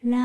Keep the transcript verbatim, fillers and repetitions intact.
No.